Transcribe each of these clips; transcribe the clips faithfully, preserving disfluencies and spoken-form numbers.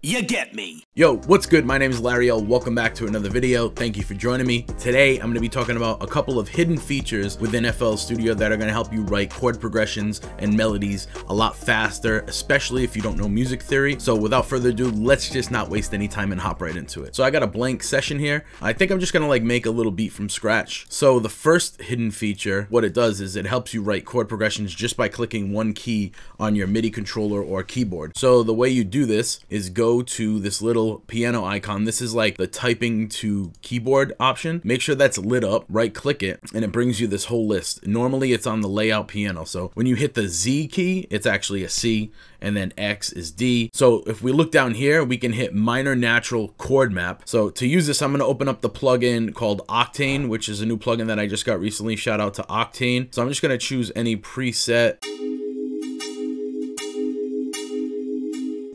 You get me. Yo, what's good? My name is Larry Ohh. Welcome back to another video. Thank you for joining me. Today, I'm going to be talking about a couple of hidden features within F L Studio that are going to help you write chord progressions and melodies a lot faster, especially if you don't know music theory. So without further ado, let's just not waste any time and hop right into it. So I got a blank session here. I think I'm just going to like make a little beat from scratch. So the first hidden feature, what it does is it helps you write chord progressions just by clicking one key on your MIDI controller or keyboard. So the way you do this is go Go to this little piano icon. This is like the typing to keyboard option. Make sure that's lit up, right click it, and it brings you this whole list. Normally it's on the layout piano. So when you hit the Z key, it's actually a C, and then X is D. So if we look down here, we can hit minor natural chord map. So to use this, I'm going to open up the plugin called Octane, which is a new plugin that I just got recently. Shout out to Octane. So I'm just going to choose any preset,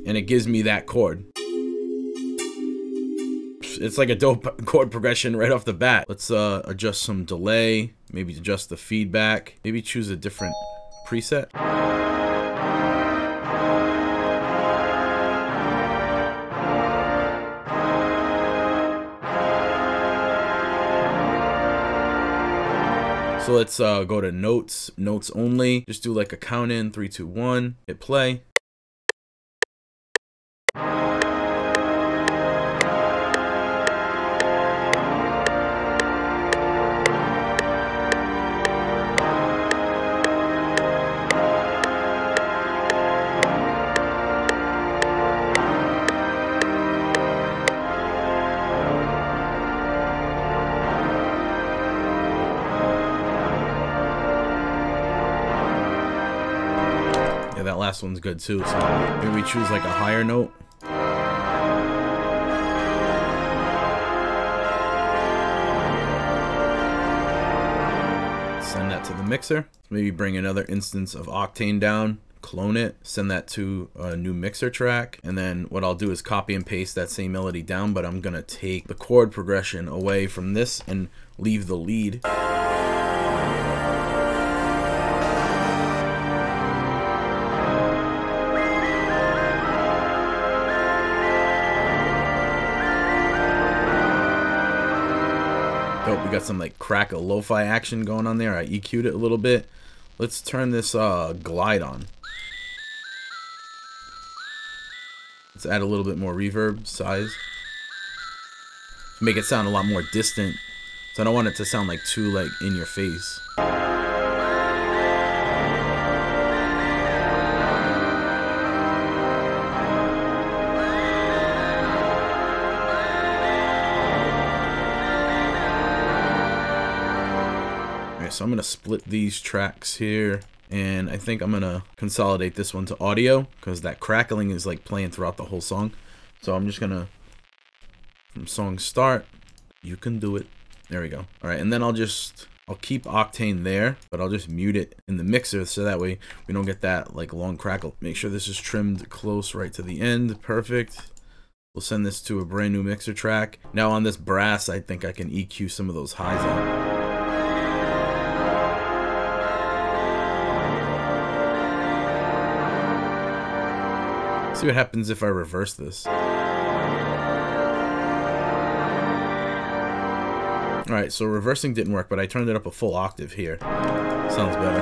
and it gives me that chord. It's like a dope chord progression right off the bat. Let's uh, adjust some delay, maybe adjust the feedback, maybe choose a different preset. So let's uh, go to notes, notes only. Just do like a count in, three, two, one, hit play. That last one's good too, so maybe we choose like a higher note. Send that to the mixer. Maybe bring another instance of Octane down, clone it, send that to a new mixer track, and then what I'll do is copy and paste that same melody down, but I'm gonna take the chord progression away from this and leave the lead. Dope, we got some like crack a lo-fi action going on there. I E Q'd it a little bit. Let's turn this uh, glide on. Let's add a little bit more reverb, size. Make it sound a lot more distant. So I don't want it to sound like too like in your face. So I'm gonna split these tracks here, and I think I'm gonna consolidate this one to audio because that crackling is like playing throughout the whole song. So I'm just gonna, from song start, you can do it. There we go. All right, and then I'll just, I'll keep Octane there, but I'll just mute it in the mixer so that way we don't get that like long crackle. Make sure this is trimmed close right to the end. Perfect. We'll send this to a brand new mixer track. Now on this brass, I think I can E Q some of those highs out. See what happens if I reverse this. Alright, so reversing didn't work, but I turned it up a full octave here. Sounds better.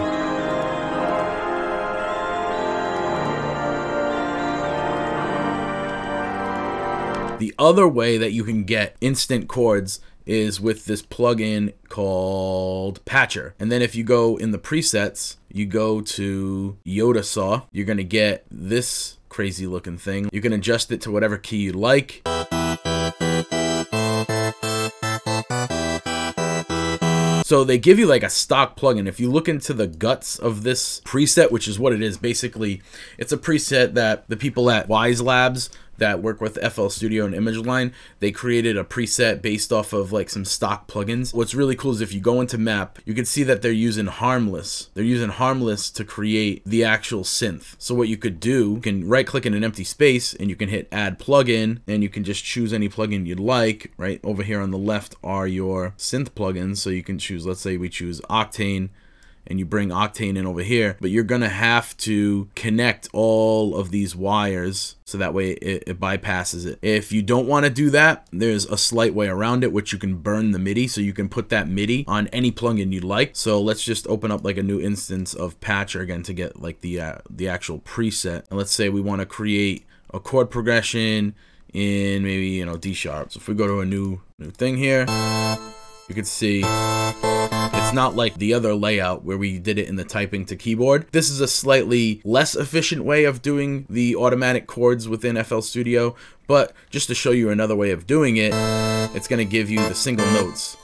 The other way that you can get instant chords is with this plugin called Patcher. And then if you go in the presets, you go to Yoda Saw, you're gonna get this crazy looking thing. You can adjust it to whatever key you like. So they give you like a stock plugin. If you look into the guts of this preset, which is what it is, basically, it's a preset that the people at Wise Labs that work with F L Studio and Image Line, they created a preset based off of like some stock plugins. What's really cool is if you go into map, you can see that they're using Harmless. They're using Harmless to create the actual synth. So what you could do, you can right click in an empty space and you can hit add plugin, and you can just choose any plugin you'd like. Right over here on the left are your synth plugins. So you can choose, let's say we choose Octane, and you bring Octane in over here, but you're gonna have to connect all of these wires so that way it, it bypasses it. If you don't want to do that, there's a slight way around it, which you can burn the MIDI, so you can put that MIDI on any plugin you'd like. So let's just open up like a new instance of Patcher again to get like the uh, the actual preset, and let's say we want to create a chord progression in maybe, you know, D sharp. So if we go to a new new thing here, you can see it's not like the other layout where we did it in the typing to keyboard. This is a slightly less efficient way of doing the automatic chords within F L Studio, but just to show you another way of doing it, it's going to give you the single notes.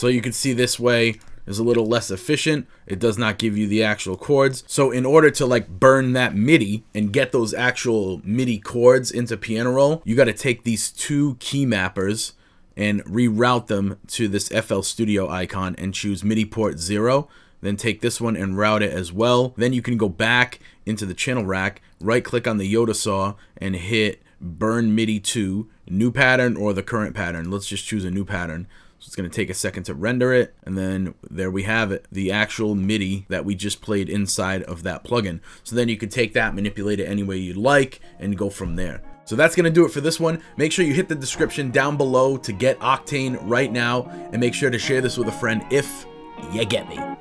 So you can see this way is a little less efficient. It does not give you the actual chords. So in order to like burn that MIDI and get those actual MIDI chords into Piano Roll, you got to take these two key mappers and reroute them to this F L Studio icon and choose MIDI port zero. Then take this one and route it as well. Then you can go back into the channel rack, right click on the Yoda Saw and hit burn MIDI to new pattern or the current pattern. Let's just choose a new pattern. So it's going to take a second to render it, and then there we have it, the actual MIDI that we just played inside of that plugin. So then you can take that, manipulate it any way you'd like, and go from there. So that's going to do it for this one. Make sure you hit the description down below to get Octane right now, and make sure to share this with a friend if you get me.